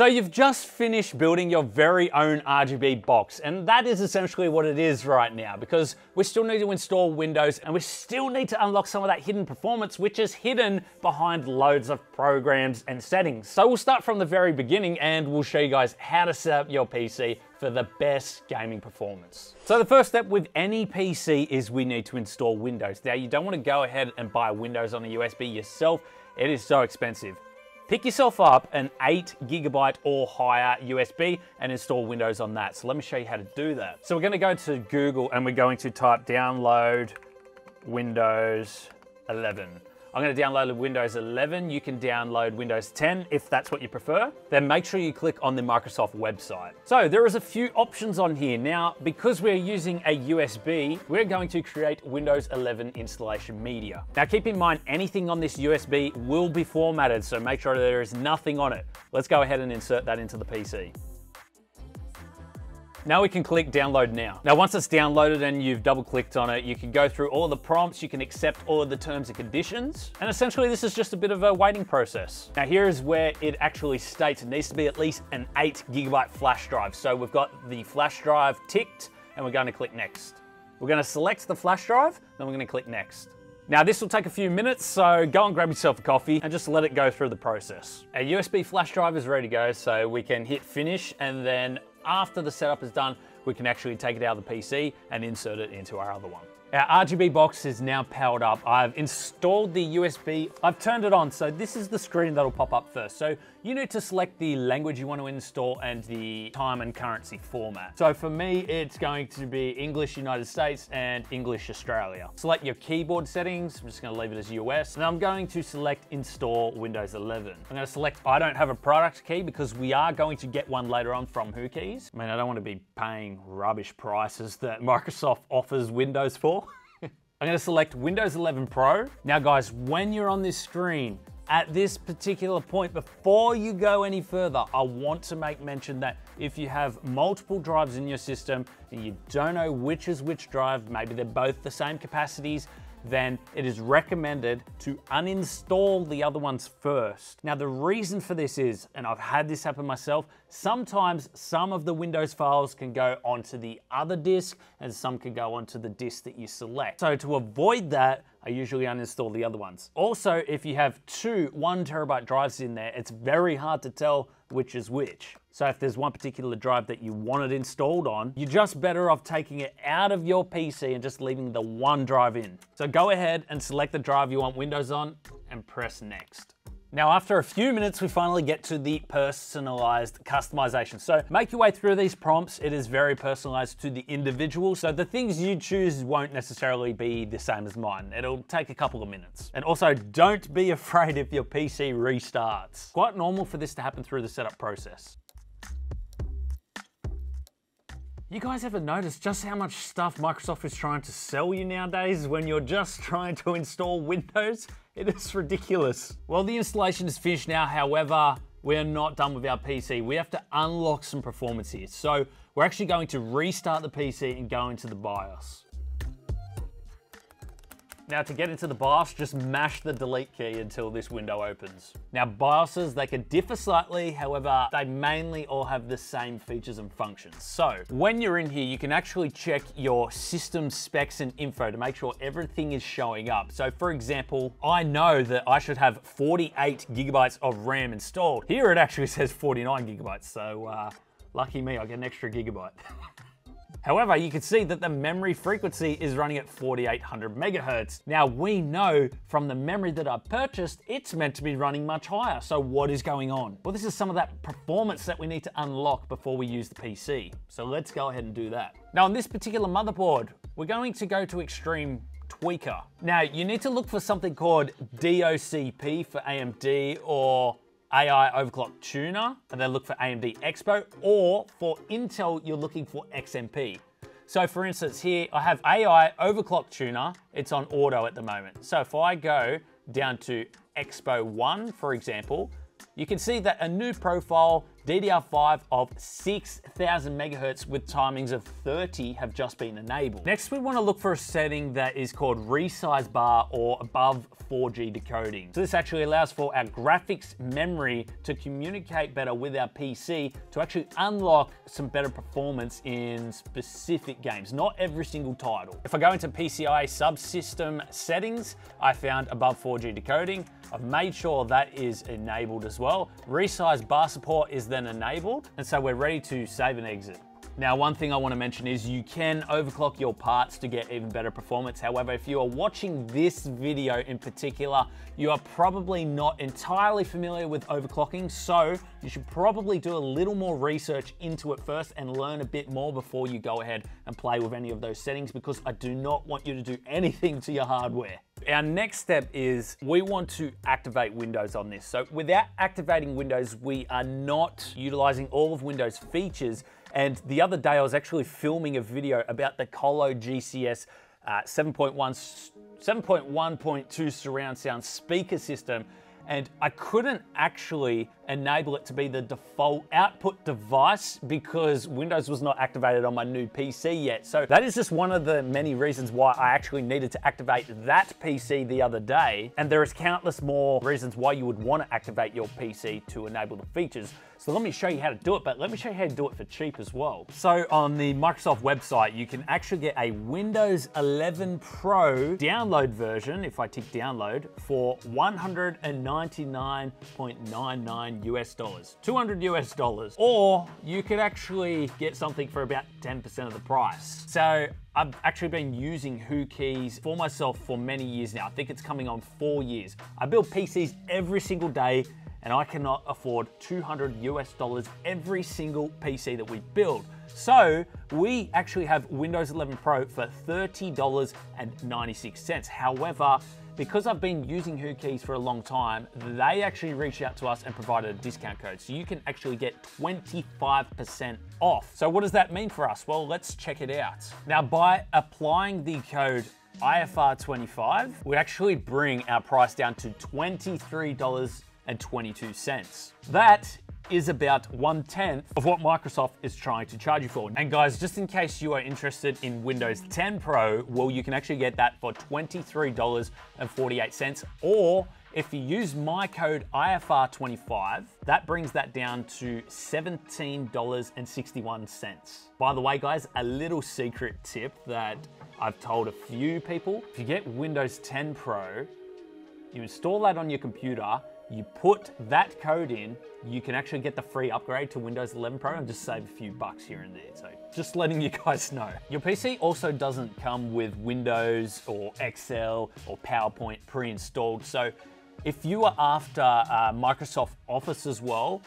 So you've just finished building your very own RGB box, and that is essentially what it is right now, because we still need to install Windows and we still need to unlock some of that hidden performance, which is hidden behind loads of programs and settings. So we'll start from the very beginning and we'll show you guys how to set up your PC for the best gaming performance. So the first step with any PC is we need to install Windows. Now you don't want to go ahead and buy Windows on a USB yourself. It is so expensive. Pick yourself up an 8GB or higher USB and install Windows on that. So let me show you how to do that. So we're going to go to Google and we're going to type download Windows 11. I'm going to download Windows 11. You can download Windows 10 if that's what you prefer. Then make sure you click on the Microsoft website. So there is a few options on here. Now, because we're using a USB, we're going to create Windows 11 installation media. Now keep in mind, anything on this USB will be formatted, so make sure there is nothing on it. Let's go ahead and insert that into the PC. Now we can click download now. Now once it's downloaded and you've double clicked on it, you can go through all the prompts, you can accept all of the terms and conditions. And essentially this is just a bit of a waiting process. Now here is where it actually states it needs to be at least an 8GB flash drive. So we've got the flash drive ticked and we're going to click next. We're going to select the flash drive, then we're going to click next. Now this will take a few minutes, so go and grab yourself a coffee and just let it go through the process. Our USB flash drive is ready to go, so we can hit finish, and then after the setup is done, we can actually take it out of the PC and insert it into our other one. Our RGB box is now powered up. I've installed the USB, I've turned it on, so this is the screen that'll pop up first. So you need to select the language you want to install and the time and currency format. So for me, it's going to be English United States and English Australia. Select your keyboard settings, I'm just going to leave it as US, and I'm going to select install Windows 11. I'm going to select I don't have a product key because we are going to get one later on from WhoKeys. I mean, I don't want to be paying rubbish prices that Microsoft offers Windows for. I'm going to select Windows 11 Pro. Now guys, when you're on this screen, at this particular point, before you go any further, I want to make mention that if you have multiple drives in your system and you don't know which is which drive, maybe they're both the same capacities, then it is recommended to uninstall the other ones first. Now the reason for this is, and I've had this happen myself, sometimes some of the Windows files can go onto the other disk and some can go onto the disk that you select. So to avoid that, I usually uninstall the other ones. Also, if you have two 1TB drives in there, it's very hard to tell which is which. So if there's one particular drive that you want it installed on, you're just better off taking it out of your PC and just leaving the one drive in. So go ahead and select the drive you want Windows on and press next. Now, after a few minutes, we finally get to the personalized customization. So make your way through these prompts. It is very personalized to the individual. So the things you choose won't necessarily be the same as mine. It'll take a couple of minutes. And also don't be afraid if your PC restarts. Quite normal for this to happen through the setup process. You guys ever notice just how much stuff Microsoft is trying to sell you nowadays when you're just trying to install Windows? It is ridiculous. Well, the installation is finished now. However, we're not done with our PC. We have to unlock some performance here. So we're actually going to restart the PC and go into the BIOS. Now to get into the BIOS, just mash the delete key until this window opens. Now BIOSes, they can differ slightly, however, they mainly all have the same features and functions. So when you're in here, you can actually check your system specs and info to make sure everything is showing up. So for example, I know that I should have 48GB of RAM installed. Here it actually says 49GB, so lucky me, I get an extra gigabyte. However, you can see that the memory frequency is running at 4800 megahertz. Now we know from the memory that I purchased, it's meant to be running much higher. So what is going on? Well, this is some of that performance that we need to unlock before we use the PC. So let's go ahead and do that. Now on this particular motherboard, we're going to go to Extreme Tweaker. Now you need to look for something called DOCP for AMD or AI Overclock Tuner, and then look for AMD Expo, or for Intel, you're looking for XMP. So for instance, here I have AI Overclock Tuner, it's on auto at the moment. So if I go down to Expo 1, for example, you can see that a new profile DDR5 of 6,000 megahertz with timings of 30 have just been enabled. Next, we want to look for a setting that is called resize bar or above 4G decoding. So this actually allows for our graphics memory to communicate better with our PC to actually unlock some better performance in specific games, not every single title. If I go into PCIe subsystem settings, I found above 4G decoding. I've made sure that is enabled as well. Resize bar support is then enabled, and so we're ready to save and exit. Now, one thing I want to mention is you can overclock your parts to get even better performance. However, if you are watching this video in particular, you are probably not entirely familiar with overclocking, so you should probably do a little more research into it first and learn a bit more before you go ahead and play with any of those settings, because I do not want you to do anything to your hardware. Our next step is we want to activate Windows on this. So without activating Windows, we are not utilizing all of Windows features. And the other day I was actually filming a video about the Colo GCS 7.1.2 surround sound speaker system, and I couldn't actually enable it to be the default output device because Windows was not activated on my new PC yet. So that is just one of the many reasons why I actually needed to activate that PC the other day. And there is countless more reasons why you would want to activate your PC to enable the features. So let me show you how to do it, but let me show you how to do it for cheap as well. So on the Microsoft website, you can actually get a Windows 11 Pro download version, if I tick download, for $199.99 US dollars, $200 US dollars, or you could actually get something for about 10% of the price. So I've actually been using WhoKeys for myself for many years now. I think it's coming on 4 years. I build PCs every single day, and I cannot afford $200 US dollars every single PC that we build. So we actually have Windows 11 Pro for $30.96. However, because I've been using WhoKeys for a long time, they actually reached out to us and provided a discount code. So you can actually get 25% off. So what does that mean for us? Well, let's check it out. Now, by applying the code IFR25, we actually bring our price down to $23.22. That is about 1/10 of what Microsoft is trying to charge you for. And guys, just in case you are interested in Windows 10 Pro, well, you can actually get that for $23.48, or if you use my code IFR25, that brings that down to $17.61. By the way, guys, a little secret tip that I've told a few people. If you get Windows 10 Pro, you install that on your computer, you put that code in, you can actually get the free upgrade to Windows 11 Pro and just save a few bucks here and there. So just letting you guys know. Your PC also doesn't come with Windows or Excel or PowerPoint pre-installed. So if you are after Microsoft Office as well,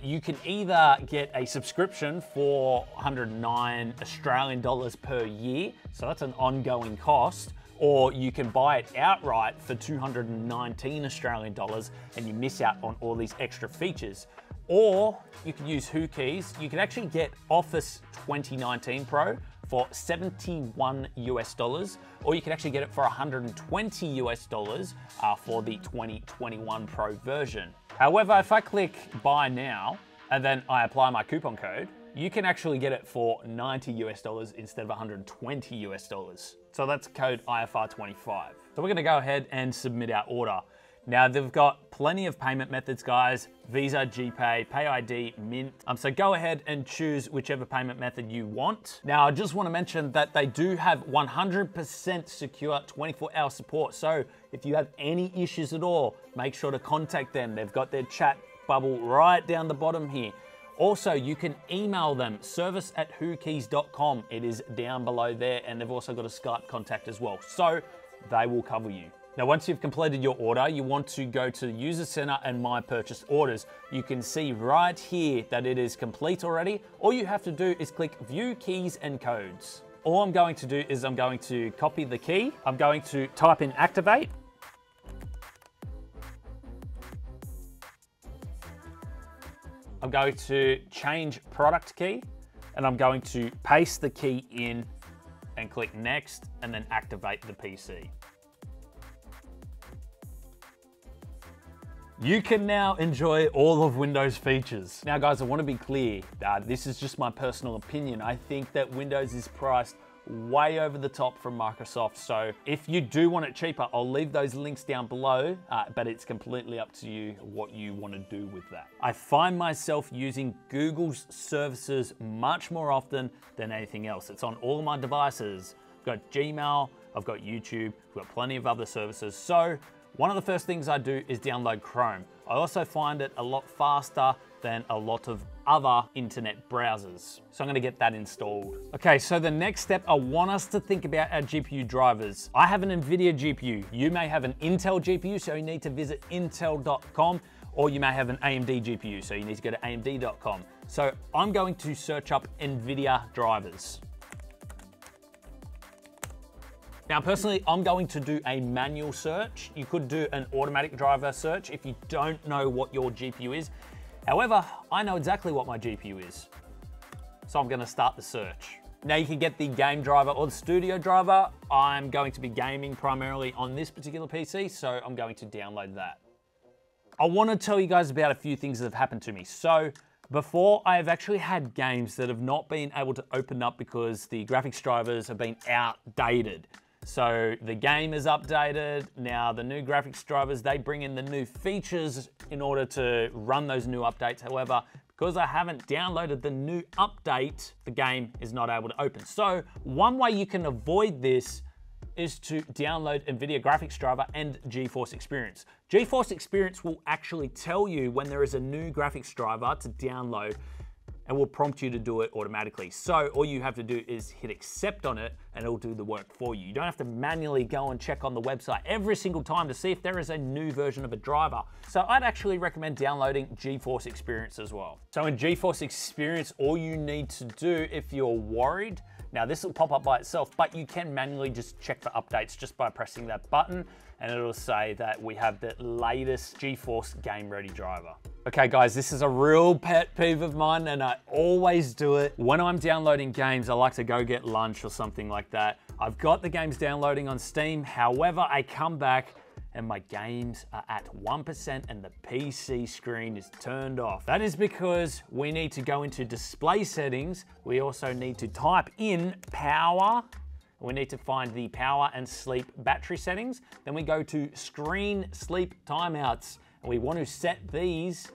you can either get a subscription for 109 Australian dollars per year. So that's an ongoing cost. Or you can buy it outright for 219 Australian dollars and you miss out on all these extra features. Or you can use WhoKeys. You can actually get Office 2019 Pro for $71 US dollars, or you can actually get it for $120 US dollars for the 2021 Pro version. However, if I click buy now and then I apply my coupon code, you can actually get it for $90 US dollars instead of $120 US dollars. So that's code IFR25. So we're gonna go ahead and submit our order. Now they've got plenty of payment methods, guys. Visa, GPay, PayID, Mint. So go ahead and choose whichever payment method you want. Now I just wanna mention that they do have 100% secure 24-hour support. So if you have any issues at all, make sure to contact them. They've got their chat bubble right down the bottom here. Also, you can email them, service@whokeys.com. It is down below there, and they've also got a Skype contact as well. So they will cover you. Now, once you've completed your order, you want to go to User Center and My Purchased Orders. You can see right here that it is complete already. All you have to do is click View Keys and Codes. All I'm going to do is I'm going to copy the key. I'm going to type in activate. I'm going to change product key, and I'm going to paste the key in and click next, and then activate the PC. you can now enjoy all of Windows features. Now guys, I want to be clear, this is just my personal opinion. I think that Windows is priced way over the top from Microsoft. So if you do want it cheaper, I'll leave those links down below, but it's completely up to you what you want to do with that. I find myself using Google's services much more often than anything else. It's on all of my devices. I've got Gmail, I've got YouTube, I've got plenty of other services. So one of the first things I do is download Chrome. I also find it a lot faster than a lot of other internet browsers. So I'm gonna get that installed. Okay, so the next step, I want us to think about our GPU drivers. I have an NVIDIA GPU. You may have an Intel GPU, so you need to visit intel.com, or you may have an AMD GPU, so you need to go to amd.com. So I'm going to search up NVIDIA drivers. Now, personally, I'm going to do a manual search. You could do an automatic driver search if you don't know what your GPU is. However, I know exactly what my GPU is, so I'm gonna start the search. Now you can get the game driver or the studio driver. I'm going to be gaming primarily on this particular PC, so I'm going to download that. I wanna tell you guys about a few things that have happened to me. So before, I have actually had games that have not been able to open up because the graphics drivers have been outdated. So the game is updated. Now the new graphics drivers, they bring in the new features in order to run those new updates. However, because I haven't downloaded the new update, the game is not able to open. So one way you can avoid this is to download NVIDIA graphics driver and GeForce Experience. GeForce Experience will actually tell you when there is a new graphics driver to download and will prompt you to do it automatically. So all you have to do is hit accept on it and it'll do the work for you. You don't have to manually go and check on the website every single time to see if there is a new version of a driver. So I'd actually recommend downloading GeForce Experience as well. So in GeForce Experience, all you need to do if you're worried, now this will pop up by itself, but you can manually just check for updates just by pressing that button, and it'll say that we have the latest GeForce Game Ready driver. Okay guys, this is a real pet peeve of mine and I always do it. When I'm downloading games, I like to go get lunch or something like that. I've got the games downloading on Steam. However, I come back and my games are at 1% and the PC screen is turned off. That is because we need to go into display settings. We also need to type in power. We need to find the power and sleep battery settings. Then we go to screen sleep timeouts. And we want to set these,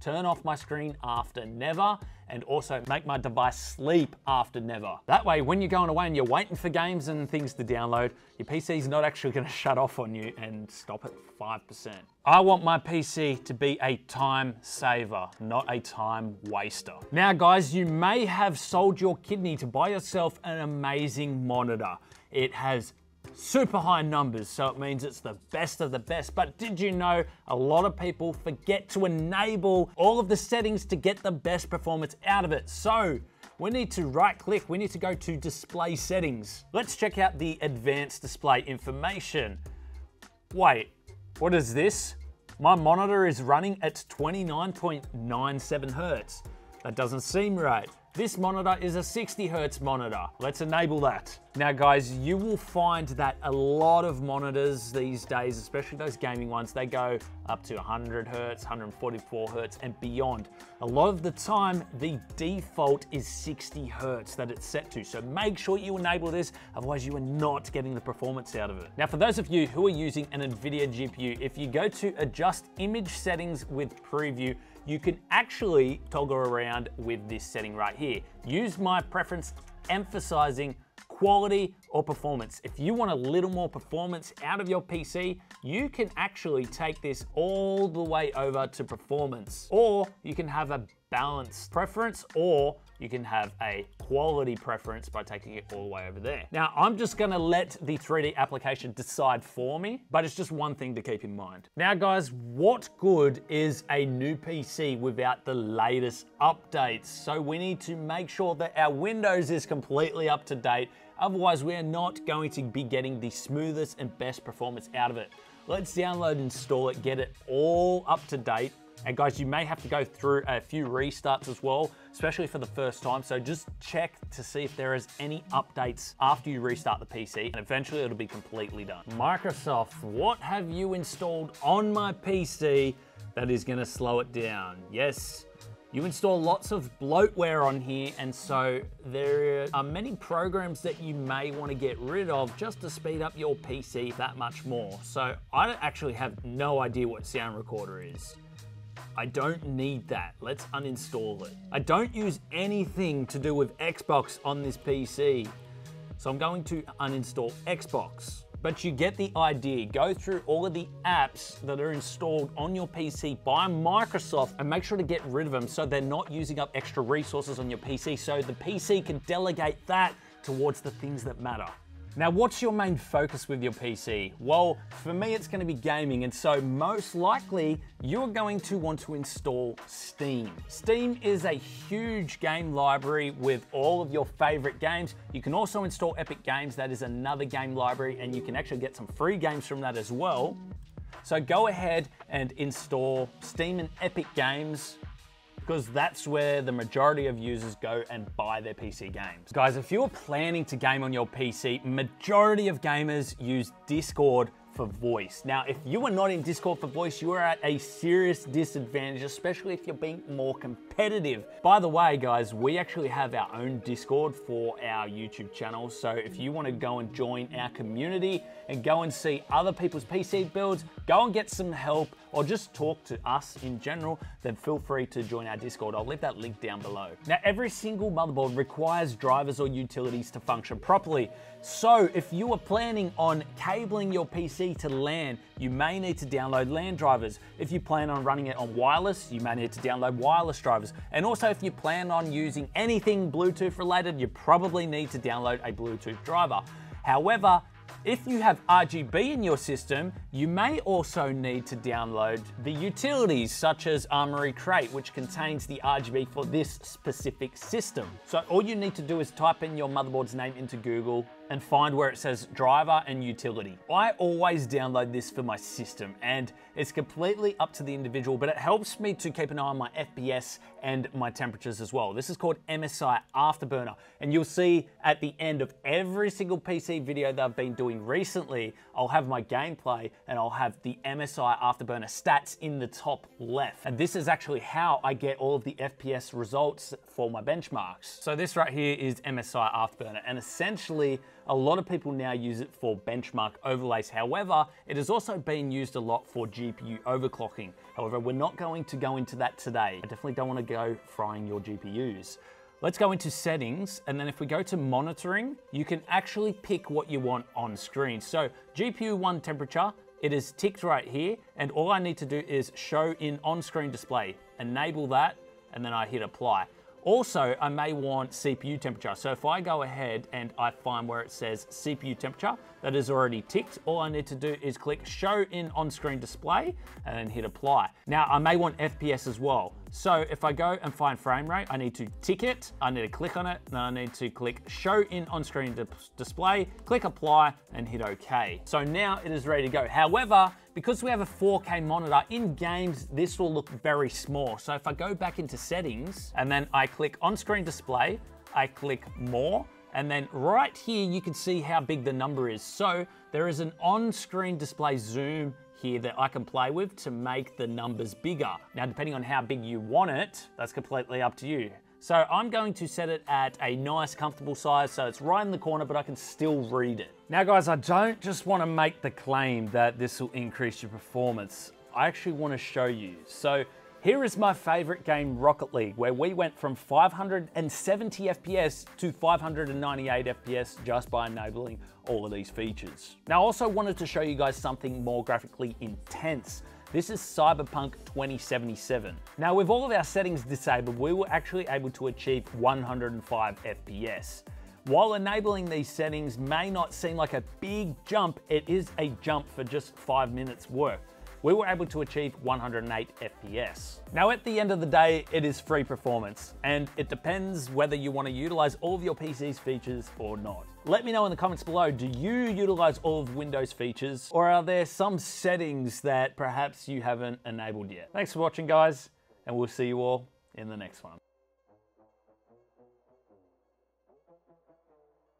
turn off my screen after never, and also make my device sleep after never. That way, when you're going away and you're waiting for games and things to download, your PC's not actually gonna shut off on you and stop at 5%. I want my PC to be a time saver, not a time waster. Now guys, you may have sold your kidney to buy yourself an amazing monitor. It has super high numbers, so it means it's the best of the best. But did you know a lot of people forget to enable all of the settings to get the best performance out of it? So we need to right click, we need to go to display settings. Let's check out the advanced display information. Wait, what is this? My monitor is running at 29.97 Hertz. That doesn't seem right. This monitor is a 60 Hertz monitor. Let's enable that. Now guys, you will find that a lot of monitors these days, especially those gaming ones, they go up to 100 Hertz, 144 Hertz and beyond. A lot of the time, the default is 60 Hertz that it's set to. So make sure you enable this, otherwise you are not getting the performance out of it. Now for those of you who are using an NVIDIA GPU, if you go to adjust image settings with preview, you can actually toggle around with this setting right here. Use my preference, emphasizing quality or performance. If you want a little more performance out of your PC, you can actually take this all the way over to performance, or you can have a balanced preference, or you can have a quality preference by taking it all the way over there. Now, I'm just gonna let the 3D application decide for me, but it's just one thing to keep in mind. Now guys, what good is a new PC without the latest updates? So we need to make sure that our Windows is completely up to date. Otherwise, we're not going to be getting the smoothest and best performance out of it. Let's download, install it, get it all up to date, And guys, you may have to go through a few restarts as well, especially for the first time. So just check to see if there is any updates after you restart the PC, and eventually it'll be completely done. Microsoft, what have you installed on my PC that is gonna slow it down? Yes, you install lots of bloatware on here, and so there are many programs that you may want to get rid of just to speed up your PC that much more. So I actually have no idea what Sound Recorder is. I don't need that. Let's uninstall it. I don't use anything to do with Xbox on this PC, so I'm going to uninstall Xbox. But you get the idea. Go through all of the apps that are installed on your PC by Microsoft and make sure to get rid of them so they're not using up extra resources on your PC, so the PC can delegate that towards the things that matter. Now, what's your main focus with your PC? Well, for me, it's gonna be gaming, and so most likely, you're going to want to install Steam. Steam is a huge game library with all of your favorite games. You can also install Epic Games, that is another game library, and you can actually get some free games from that as well. So go ahead and install Steam and Epic Games, because that's where the majority of users go and buy their PC games. Guys, if you're planning to game on your PC, majority of gamers use Discord for voice. Now, if you are not in Discord for voice, you are at a serious disadvantage, especially if you're being more competitive. By the way, guys, we actually have our own Discord for our YouTube channel. So if you want to go and join our community and go and see other people's PC builds, go and get some help, or just talk to us in general, then feel free to join our Discord. I'll leave that link down below. Now, every single motherboard requires drivers or utilities to function properly. So if you are planning on cabling your PC to LAN, you may need to download LAN drivers. If you plan on running it on wireless, you may need to download wireless drivers. And also, if you plan on using anything Bluetooth related, you probably need to download a Bluetooth driver. However, if you have RGB in your system, you may also need to download the utilities such as Armoury Crate, which contains the RGB for this specific system. So all you need to do is type in your motherboard's name into Google and find where it says driver and utility. I always download this for my system, and it's completely up to the individual, but it helps me to keep an eye on my FPS and my temperatures as well. This is called MSI Afterburner, and you'll see at the end of every single PC video that I've been doing recently, I'll have my gameplay and I'll have the MSI Afterburner stats in the top left. And this is actually how I get all of the FPS results for my benchmarks. So this right here is MSI Afterburner, and essentially, a lot of people now use it for benchmark overlays. However, it has also been used a lot for GPU overclocking. However, we're not going to go into that today. I definitely don't want to go frying your GPUs. Let's go into settings, and then if we go to monitoring, you can actually pick what you want on screen. So GPU 1 temperature, it is ticked right here, and all I need to do is show in on-screen display, enable that, and then I hit apply. Also, I may want CPU temperature. So if I go ahead and I find where it says CPU temperature, that is already ticked. All I need to do is click show in on-screen display and then hit apply. Now, I may want FPS as well. So if I go and find frame rate, I need to tick it, I need to click on it, and I need to click show in on-screen display, click apply, and hit okay. So now it is ready to go. However, because we have a 4K monitor, in games, this will look very small. So if I go back into settings, and then I click on-screen display, I click more, and then right here, you can see how big the number is. So there is an on-screen display zoom here that I can play with to make the numbers bigger. Now, depending on how big you want it, that's completely up to you. So I'm going to set it at a nice comfortable size, so it's right in the corner, but I can still read it. Now guys, I don't just wanna make the claim that this will increase your performance. I actually wanna show you. So here is my favorite game, Rocket League, where we went from 570 FPS to 598 FPS just by enabling all of these features. Now, I also wanted to show you guys something more graphically intense. This is Cyberpunk 2077. Now, with all of our settings disabled, we were actually able to achieve 105 FPS. While enabling these settings may not seem like a big jump, it is a jump for just 5 minutes work. we were able to achieve 108 FPS. Now at the end of the day, it is free performance, and it depends whether you want to utilize all of your PC's features or not. Let me know in the comments below, do you utilize all of Windows features, or are there some settings that perhaps you haven't enabled yet? Thanks for watching, guys, and we'll see you all in the next one.